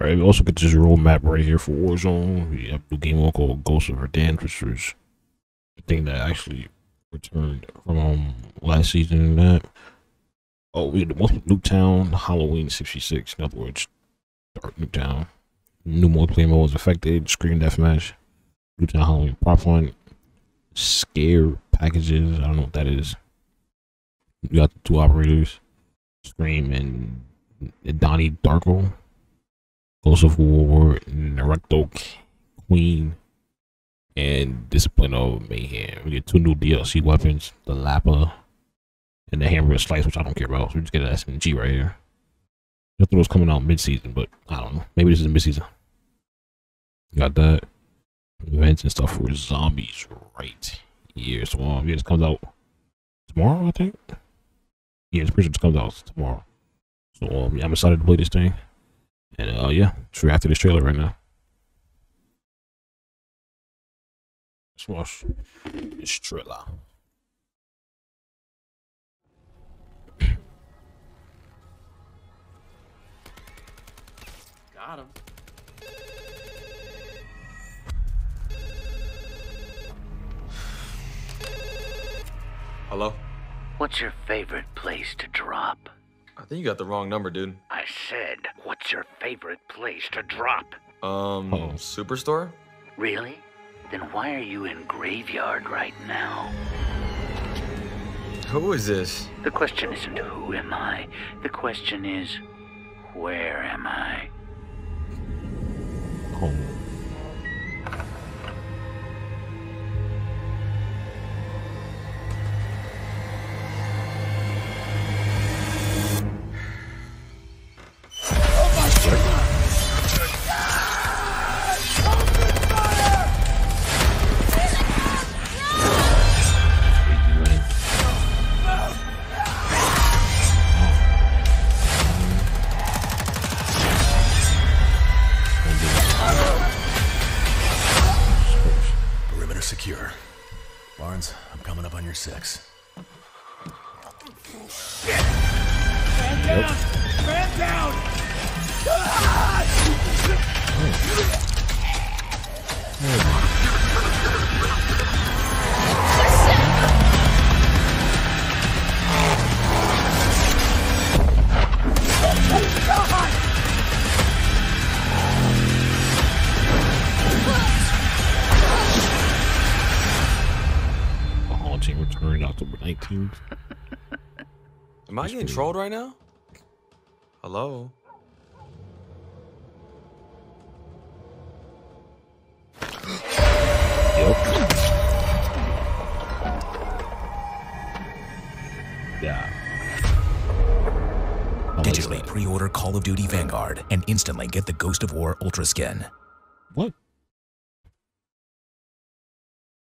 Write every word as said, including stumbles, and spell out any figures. Alright, we also get this roadmap right here for Warzone. We have a game one called Ghosts of Verdansk, which is the thing that actually returned from um, last season and that. Oh, we had one Nuketown, Halloween sixty-six, in other words, Dark Nuketown. New multiplayer mode was affected, Scream Deathmatch, Nuketown Halloween Prop Hunt, Scare Packages, I don't know what that is. We got the two operators, Scream and Donnie Darko. Ghost of War, Nerecto Queen, and Discipline of Mayhem. We get two new D L C weapons, the Lappa and the Hammer and Slice, which I don't care about. So we just get an S M G right here. I thought it was coming out mid-season, but I don't know. Maybe this is mid-season. Got that. Events and stuff for zombies right here. So um, yeah, this comes out tomorrow, I think. Yeah, this pretty sure comes out tomorrow. So um, yeah, I'm excited to play this thing. And uh, yeah, let's react to this trailer right now. Let's watch this trailer. Got him. Hello? What's your favorite place to drop? I think you got the wrong number, dude. I said, what's your favorite place to drop? Um, oh. Superstore? Really? Then why are you in Graveyard right now? Who is this? The question isn't who am I. The question is, where am I? Oh. Secure. Barnes, I'm coming up on your six. Shit! Man down! Man down! Ah! Oh. Oh. Returned October nineteenth. Am I That's getting weird. Trolled right now? Hello? Yep. Yeah. Digitally pre-order Call of Duty Vanguard and instantly get the Ghost of War Ultra skin. What?